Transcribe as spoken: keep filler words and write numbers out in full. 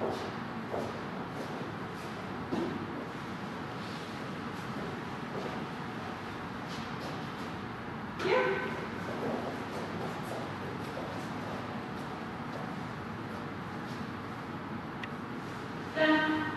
Yeah. Down.